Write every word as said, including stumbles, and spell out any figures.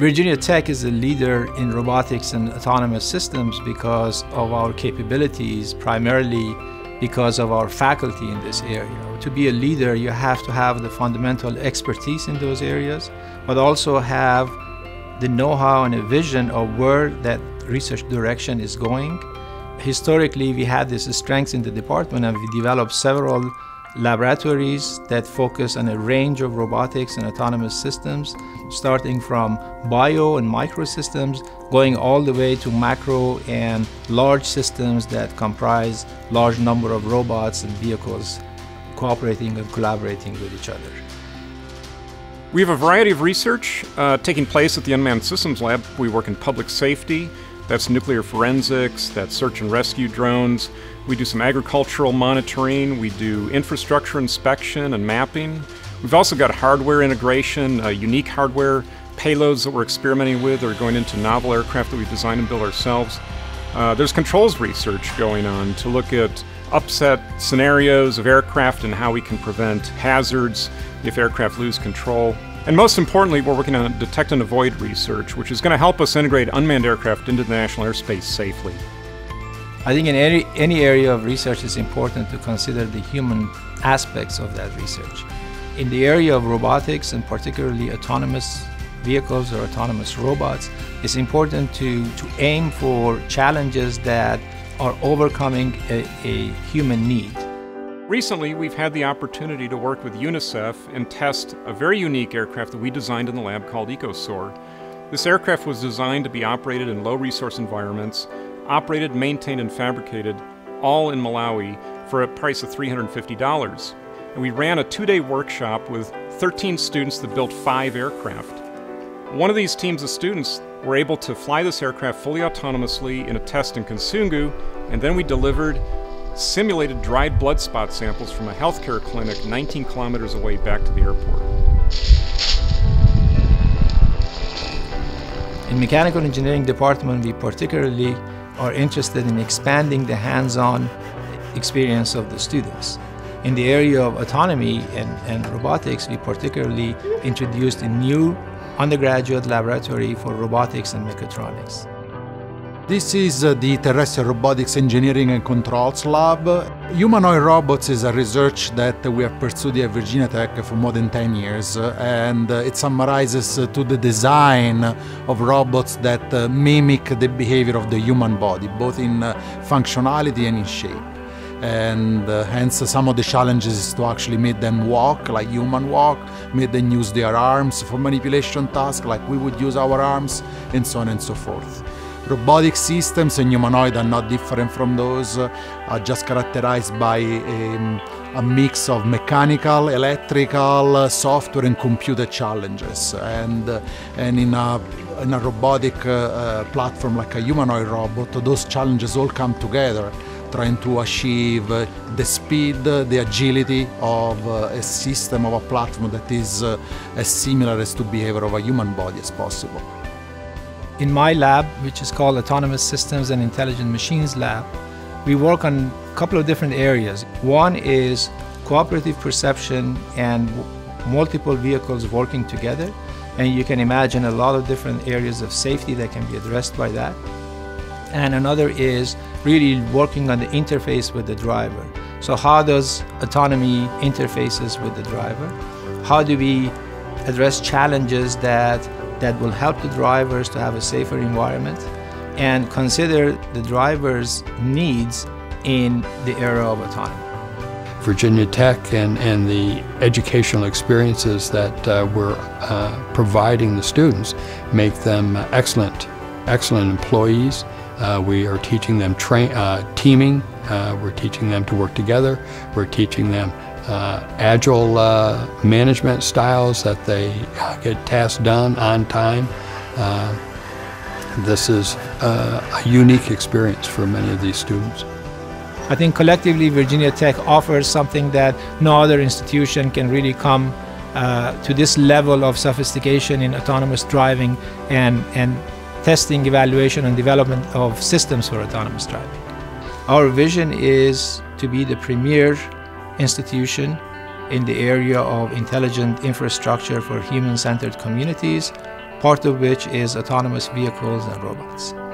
Virginia Tech is a leader in robotics and autonomous systems because of our capabilities, primarily because of our faculty in this area. To be a leader, you have to have the fundamental expertise in those areas, but also have the know-how and a vision of where that research direction is going. Historically, we had this strength in the department, and we developed several laboratories that focus on a range of robotics and autonomous systems, starting from bio and micro systems, going all the way to macro and large systems that comprise large number of robots and vehicles cooperating and collaborating with each other. We have a variety of research uh, taking place at the Unmanned Systems Lab. We work in public safety. That's nuclear forensics, that's search and rescue drones. We do some agricultural monitoring. We do infrastructure inspection and mapping. We've also got hardware integration, uh, unique hardware payloads that we're experimenting with or going into novel aircraft that we design and build ourselves. Uh, there's controls research going on to look at upset scenarios of aircraft and how we can prevent hazards if aircraft lose control. And most importantly, we're working on detect and avoid research, which is going to help us integrate unmanned aircraft into the national airspace safely. I think in any, any area of research, it's important to consider the human aspects of that research. In the area of robotics, and particularly autonomous vehicles or autonomous robots, it's important to, to aim for challenges that are overcoming a, a human need. Recently, we've had the opportunity to work with UNICEF and test a very unique aircraft that we designed in the lab called EcoSoar. This aircraft was designed to be operated in low-resource environments, operated, maintained, and fabricated, all in Malawi, for a price of three hundred fifty dollars. And we ran a two-day workshop with thirteen students that built five aircraft. One of these teams of students were able to fly this aircraft fully autonomously in a test in Konsungu, and then we delivered simulated dried blood spot samples from a healthcare clinic nineteen kilometers away back to the airport. In mechanical engineering department, we particularly are interested in expanding the hands-on experience of the students. In the area of autonomy and, and robotics, we particularly introduced a new undergraduate laboratory for robotics and mechatronics. This is the Terrestrial Robotics Engineering and Controls Lab. Humanoid robots is a research that we have pursued at Virginia Tech for more than ten years, and it summarizes to the design of robots that mimic the behavior of the human body, both in functionality and in shape. And uh, hence some of the challenges is to actually make them walk like human walk, make them use their arms for manipulation tasks like we would use our arms, and so on and so forth. Robotic systems and humanoid are not different from those, uh, are just characterized by um, a mix of mechanical, electrical, uh, software and computer challenges. And, uh, and in, a, in a robotic uh, uh, platform like a humanoid robot, those challenges all come together, trying to achieve the speed, the agility of a system, of a platform that is as similar as to behavior of a human body as possible. In my lab, which is called Autonomous Systems and Intelligent Machines Lab, we work on a couple of different areas. One is cooperative perception and multiple vehicles working together. And you can imagine a lot of different areas of safety that can be addressed by that. And another is really working on the interface with the driver. So how does autonomy interfaces with the driver? How do we address challenges that, that will help the drivers to have a safer environment and consider the driver's needs in the era of autonomy? Virginia Tech and, and the educational experiences that uh, we're uh, providing the students make them excellent, excellent employees. Uh, we are teaching them train, uh, teaming, uh, we're teaching them to work together, we're teaching them uh, agile uh, management styles that they get tasks done on time. Uh, this is uh, a unique experience for many of these students. I think collectively Virginia Tech offers something that no other institution can really come uh, to this level of sophistication in autonomous driving and, and testing, evaluation, and development of systems for autonomous driving. Our vision is to be the premier institution in the area of intelligent infrastructure for human-centered communities, part of which is autonomous vehicles and robots.